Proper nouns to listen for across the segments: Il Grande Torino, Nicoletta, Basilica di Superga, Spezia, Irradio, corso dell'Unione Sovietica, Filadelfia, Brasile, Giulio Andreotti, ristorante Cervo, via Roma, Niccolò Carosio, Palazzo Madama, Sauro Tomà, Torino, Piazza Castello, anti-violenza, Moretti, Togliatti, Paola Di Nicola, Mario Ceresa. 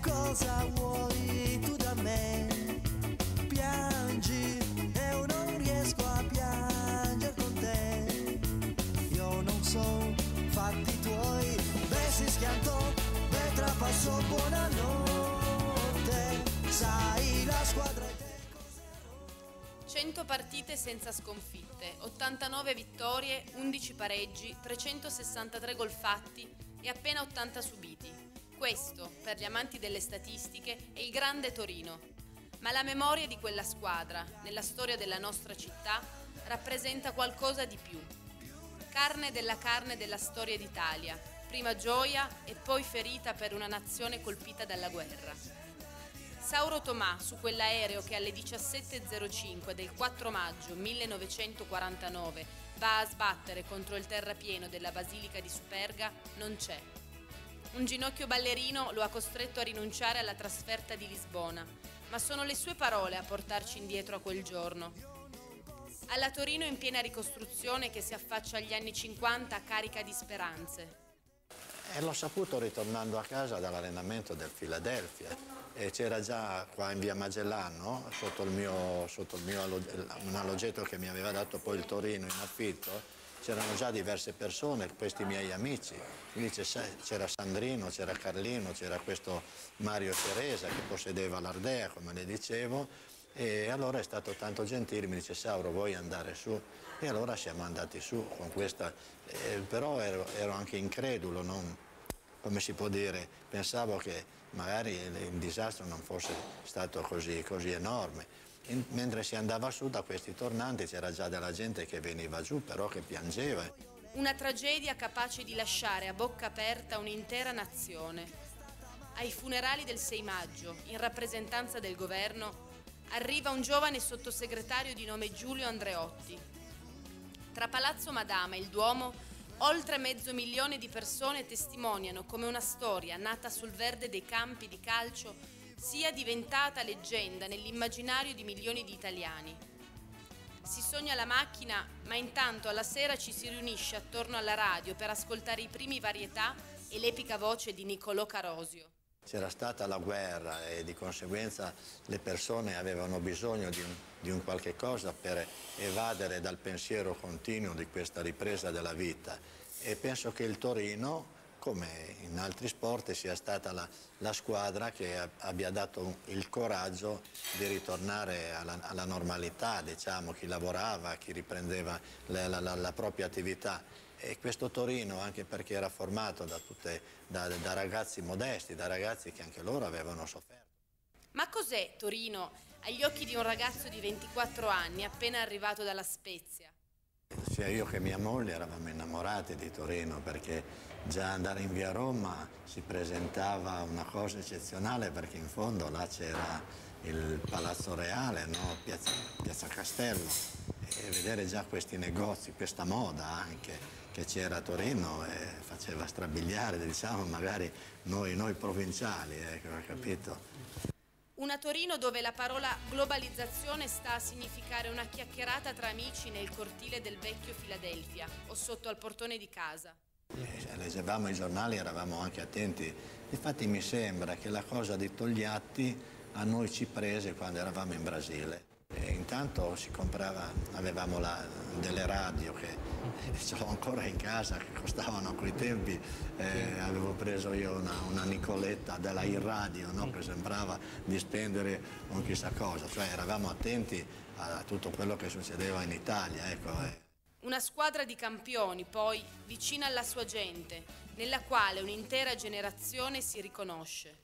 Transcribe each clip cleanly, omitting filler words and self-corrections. cosa vuoi tu da me? Piangi, io non riesco a piangere con te. Io non so fatti tuoi. Beh, si schiantò, beh, trapassò, buonanotte. Sai, la squadra è te. 100 partite senza sconfitte, 89 vittorie, 11 pareggi, 363 gol fatti e appena 80 subiti. Questo, per gli amanti delle statistiche, è il Grande Torino. Ma la memoria di quella squadra, nella storia della nostra città, rappresenta qualcosa di più. Carne della storia d'Italia, prima gioia e poi ferita per una nazione colpita dalla guerra. Sauro Tomà, su quell'aereo che alle 17.05 del 4 maggio 1949 va a sbattere contro il terrapieno della Basilica di Superga, non c'è. Un ginocchio ballerino lo ha costretto a rinunciare alla trasferta di Lisbona, ma sono le sue parole a portarci indietro a quel giorno. Alla Torino in piena ricostruzione che si affaccia agli anni 50 carica di speranze. E l'ho saputo ritornando a casa dall'allenamento del Filadelfia. E c'era già qua in via Magellano, un alloggetto che mi aveva dato poi il Torino in affitto, c'erano già diverse persone, questi miei amici. Lì c'era Sandrino, c'era Carlino, c'era questo Mario Ceresa che possedeva l'Ardea, come le dicevo, e allora è stato tanto gentile, mi dice: Sauro, vuoi andare su? E allora siamo andati su con questa, però ero anche incredulo, non, come si può dire, pensavo che magari il disastro non fosse stato così enorme. Mentre si andava su da questi tornanti c'era già della gente che veniva giù, però che piangeva. Una tragedia capace di lasciare a bocca aperta un'intera nazione. Ai funerali del 6 maggio, in rappresentanza del governo, arriva un giovane sottosegretario di nome Giulio Andreotti. Tra Palazzo Madama e il Duomo, oltre 500.000 di persone testimoniano come una storia nata sul verde dei campi di calcio sia diventata leggenda nell'immaginario di milioni di italiani. Si sogna la macchina, ma intanto alla sera ci si riunisce attorno alla radio per ascoltare i primi varietà e l'epica voce di Niccolò Carosio. C'era stata la guerra e di conseguenza le persone avevano bisogno di un qualche cosa per evadere dal pensiero continuo di questa ripresa della vita, e penso che il Torino, come in altri sport, sia stata la squadra che abbia dato il coraggio di ritornare alla normalità, diciamo, chi lavorava, chi riprendeva la propria attività. E questo Torino, anche perché era formato da ragazzi modesti, da ragazzi che anche loro avevano sofferto. Ma cos'è Torino agli occhi di un ragazzo di 24 anni appena arrivato dalla Spezia? Sia io che mia moglie eravamo innamorati di Torino, perché già andare in via Roma si presentava una cosa eccezionale, perché in fondo là c'era il Palazzo Reale, no? Piazza Castello, e vedere già questi negozi, questa moda anche che c'era a Torino faceva strabiliare, diciamo, magari noi provinciali, capito? Una Torino dove la parola globalizzazione sta a significare una chiacchierata tra amici nel cortile del vecchio Filadelfia o sotto al portone di casa. Leggevamo i giornali, eravamo anche attenti. Infatti mi sembra che la cosa di Togliatti a noi ci prese quando eravamo in Brasile. E intanto si comprava, avevamo delle radio che ce l'ho ancora in casa, che costavano a quei tempi, avevo preso io una Nicoletta della Irradio, no? Che sembrava di spendere un chissà cosa, cioè eravamo attenti a tutto quello che succedeva in Italia, ecco. Una squadra di campioni, poi, vicina alla sua gente, nella quale un'intera generazione si riconosce.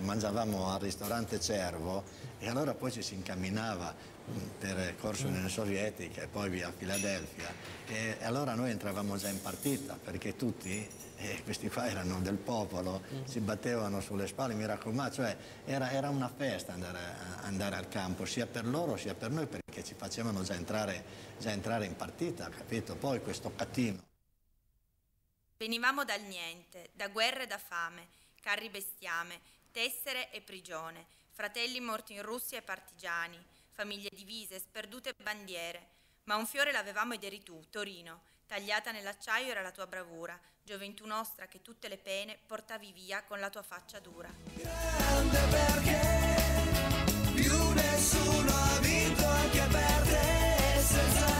Mangiavamo al ristorante Cervo e allora poi ci si incamminava per corso dell'Unione Sovietica e poi via Filadelfia, e allora noi entravamo già in partita, perché tutti, questi qua erano del popolo, si battevano sulle spalle, mi raccomando, cioè era una festa andare al campo, sia per loro sia per noi, perché ci facevano già entrare in partita, capito? Poi questo catino. Venivamo dal niente, da guerre e da fame, carri bestiame, tessere e prigione, fratelli morti in Russia e partigiani, famiglie divise, sperdute bandiere, ma un fiore l'avevamo ed eri tu, Torino, Tagliata nell'acciaio era la tua bravura, gioventù nostra che tutte le pene portavi via con la tua faccia dura. Grande perché più nessuno ha vinto anche per te senza